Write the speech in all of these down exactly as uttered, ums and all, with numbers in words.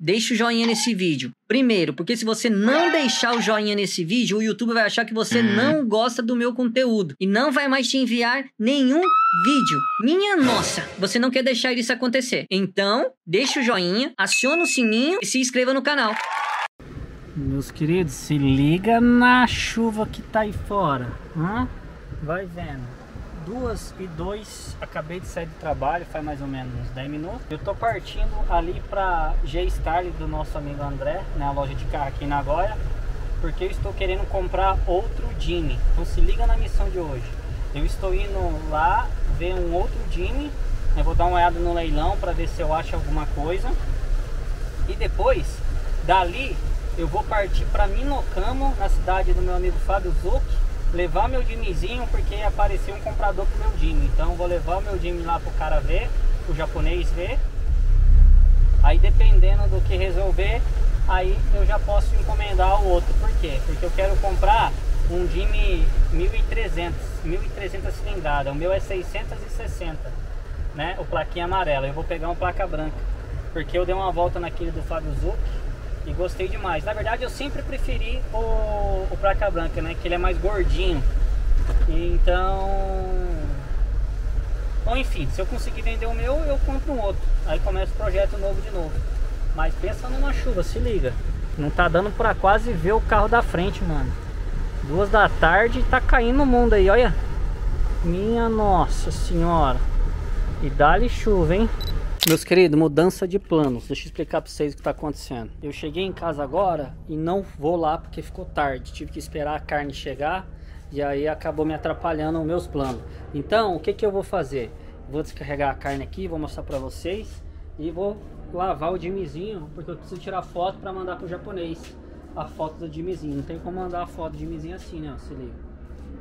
Deixa o joinha nesse vídeo. Primeiro, porque se você não deixar o joinha nesse vídeo, o YouTube vai achar que você não gosta do meu conteúdo e não vai mais te enviar nenhum vídeo. Minha nossa, você não quer deixar isso acontecer. Então, deixa o joinha, aciona o sininho e se inscreva no canal. Meus queridos, se liga na chuva que tá aí fora. Hã? Vai vendo. Duas e dois, acabei de sair do trabalho, faz mais ou menos uns dez minutos. Eu tô partindo ali pra G-Star do nosso amigo André, né, a loja de carro aqui em Nagoya, porque eu estou querendo comprar outro Jimny. Então se liga na missão de hoje. Eu estou indo lá ver um outro Jimny, eu vou dar uma olhada no leilão pra ver se eu acho alguma coisa. E depois, dali, eu vou partir pra Minokamo, na cidade do meu amigo Fábio Zucchi, levar meu Jimnyzinho, porque apareceu um comprador pro meu Jimny. Então vou levar o meu Jimny lá pro cara ver, pro japonês ver. Aí dependendo do que resolver, aí eu já posso encomendar o outro. Por quê? Porque eu quero comprar um Jimny mil e trezentos cilindrada. O meu é seiscentos e sessenta, né? O plaquinha amarela. Eu vou pegar um placa branca, porque eu dei uma volta naquele do Fábio Zucchi e gostei demais. Na verdade eu sempre preferi o, o placa branca, né? Que ele é mais gordinho. Então... Bom, enfim, se eu conseguir vender o meu, eu compro um outro. Aí começa o projeto novo de novo. Mas pensa numa chuva, se liga. Não tá dando pra quase ver o carro da frente, mano. Duas da tarde e tá caindo o mundo aí, olha. Minha nossa senhora. E dá-lhe chuva, hein? Meus queridos, mudança de planos. Deixa eu explicar para vocês o que está acontecendo. Eu cheguei em casa agora e não vou lá porque ficou tarde. Tive que esperar a carne chegar e aí acabou me atrapalhando os meus planos. Então, o que que eu vou fazer? Vou descarregar a carne aqui, vou mostrar para vocês e vou lavar o Jimnyzinho, porque eu preciso tirar foto para mandar para o japonês. A foto do Jimnyzinho. Não tem como mandar a foto do Jimnyzinho assim, né? Se liga.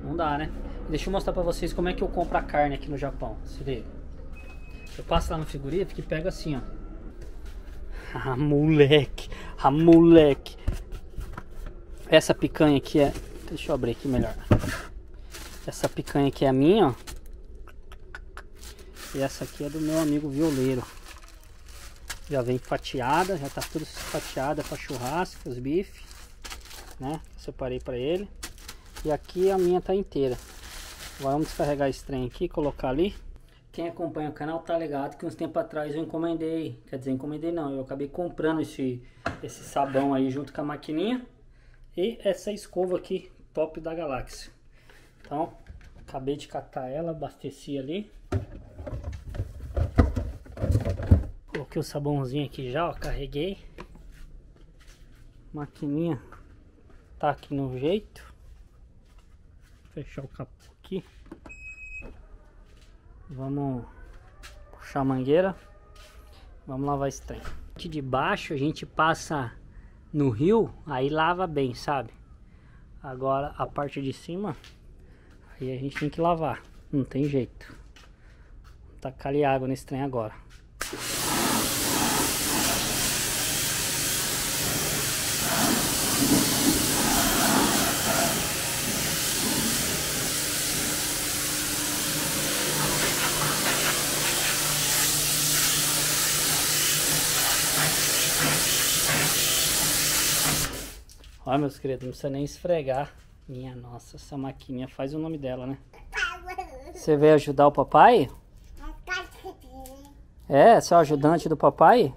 Não dá, né? Deixa eu mostrar para vocês como é que eu compro a carne aqui no Japão. Se liga. Eu passo lá no frigorífico que pega assim, ó. Ah, moleque. Ah, moleque. Essa picanha aqui é... Deixa eu abrir aqui melhor. Essa picanha aqui é a minha, ó. E essa aqui é do meu amigo violeiro. Já vem fatiada, já tá tudo fatiada pra churrasco, os bifes, né? Separei pra ele. E aqui a minha tá inteira. Agora vamos descarregar esse trem aqui, colocar ali. Quem acompanha o canal tá ligado que uns tempos atrás eu encomendei, quer dizer, encomendei não, eu acabei comprando esse, esse sabão aí junto com a maquininha e essa escova aqui, top da galáxia. Então, acabei de catar ela, abasteci ali. Coloquei o sabãozinho aqui já, ó, carreguei. Maquininha tá aqui no jeito. Fechar o capô aqui. Vamos puxar a mangueira. Vamos lavar esse trem. Aqui de baixo a gente passa no rio, aí lava bem, sabe? Agora a parte de cima, aí a gente tem que lavar. Não tem jeito. Vou tacar ali água nesse trem agora. Olha, meus queridos, não precisa nem esfregar. Minha nossa, essa maquininha faz o nome dela, né? Você veio ajudar o papai? É? Você é o ajudante do papai?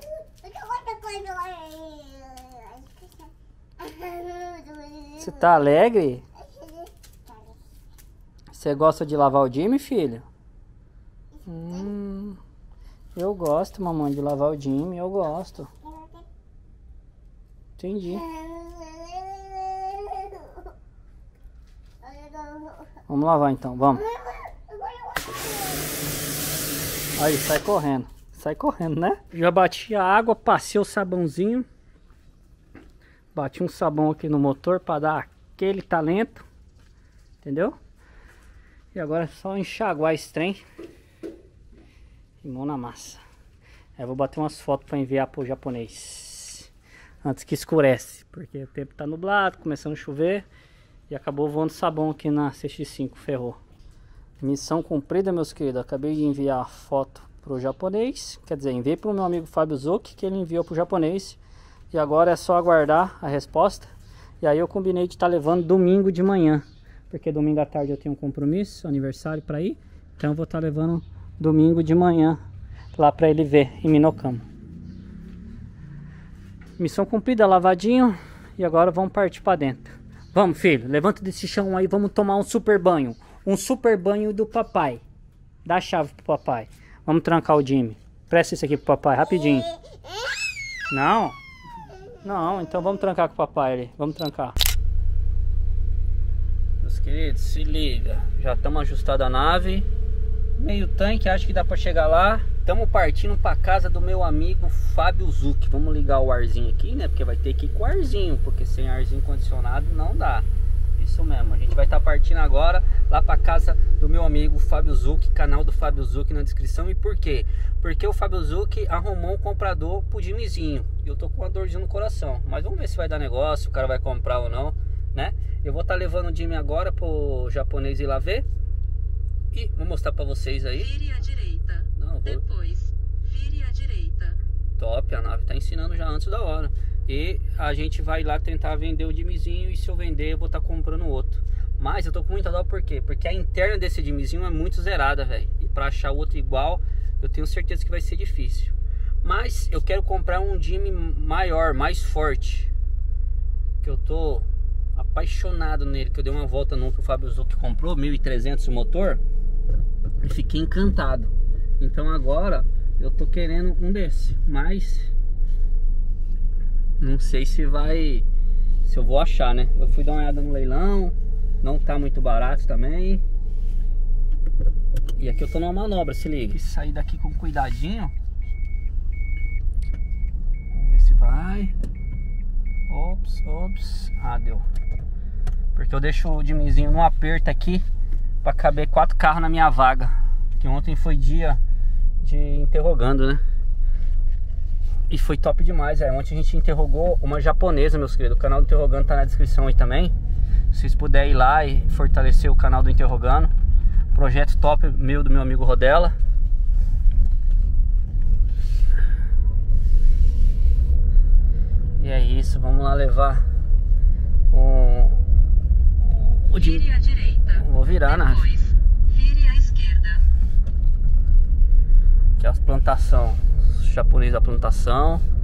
Você tá alegre? Você gosta de lavar o Jimny, filho? Hum, eu gosto, mamãe, de lavar o Jimny, eu gosto. Entendi. Vamos lavar então, vamos. Aí, sai correndo. Sai correndo, né? Já bati a água, passei o sabãozinho. Bati um sabão aqui no motor para dar aquele talento. Entendeu? E agora é só enxaguar esse trem. E mão na massa. Aí eu vou bater umas fotos para enviar pro japonês. Antes que escurece. Porque o tempo tá nublado, começando a chover. E acabou voando sabão aqui na C X cinco, ferrou. Missão cumprida, meus queridos. Acabei de enviar a foto pro japonês. Quer dizer, enviei pro meu amigo Fábio Zucchi, que ele enviou pro japonês. E agora é só aguardar a resposta. E aí eu combinei de estar levando domingo de manhã, porque domingo à tarde eu tenho um compromisso, aniversário para ir. Então eu vou estar levando domingo de manhã lá para ele ver em Minokamo. Missão cumprida, lavadinho. E agora vamos partir para dentro. Vamos, filho, levanta desse chão aí, vamos tomar um super banho. Um super banho do papai. Dá a chave pro papai. Vamos trancar o Jimmy. Presta isso aqui pro papai, rapidinho. Não? Não, então vamos trancar com o papai ali. Vamos trancar. Meus queridos, se liga. Já estamos ajustando a nave. Meio tanque, acho que dá para chegar lá. Estamos partindo para casa do meu amigo Fábio Zucchi. Vamos ligar o arzinho aqui, né? Porque vai ter que ir com o arzinho, porque sem arzinho condicionado não dá. Isso mesmo, a gente vai estar tá partindo agora lá para casa do meu amigo Fábio Zucchi. Canal do Fábio Zucchi na descrição. E por quê? Porque o Fábio Zucchi arrumou um comprador pro Jimmyzinho. E eu tô com uma dorzinha no coração, mas vamos ver se vai dar negócio, o cara vai comprar ou não, né? Eu vou estar tá levando o Jimmy agora pro japonês ir lá ver. E vou mostrar pra vocês aí. Vire à direita. Não, depois, vire à direita. Top, a nave tá ensinando já antes da hora. E a gente vai lá tentar vender o Jimmyzinho. E se eu vender, eu vou estar tá comprando outro. Mas eu tô com muita dó, por quê? Porque a interna desse Jimmyzinho é muito zerada, velho. E pra achar outro igual, eu tenho certeza que vai ser difícil. Mas eu quero comprar um Jimmy maior, mais forte, que eu tô apaixonado nele, que eu dei uma volta num que o Fábio Zucchi comprou, mil e trezentos o motor, e fiquei encantado. Então agora eu tô querendo um desse, mas não sei se vai, se eu vou achar, né? Eu fui dar uma olhada no leilão, não tá muito barato também. E aqui eu tô numa manobra, se liga. Sair daqui com cuidadinho. Vamos ver se vai. Ops, ops. Ah, deu. Porque eu deixo o Jimmyzinho num aperto aqui pra caber quatro carros na minha vaga. Que ontem foi dia de interrogando, né? E foi top demais, é. Ontem a gente interrogou uma japonesa, meus queridos. O canal do Interrogando tá na descrição aí também. Se vocês puderem ir lá e fortalecer o canal do Interrogando. Projeto top meu, do meu amigo Rodella. E é isso, vamos lá levar um... o de... Vire à direita. Vou virar, né? Depois, vire à esquerda. Aqui as plantações, os japoneses da plantação.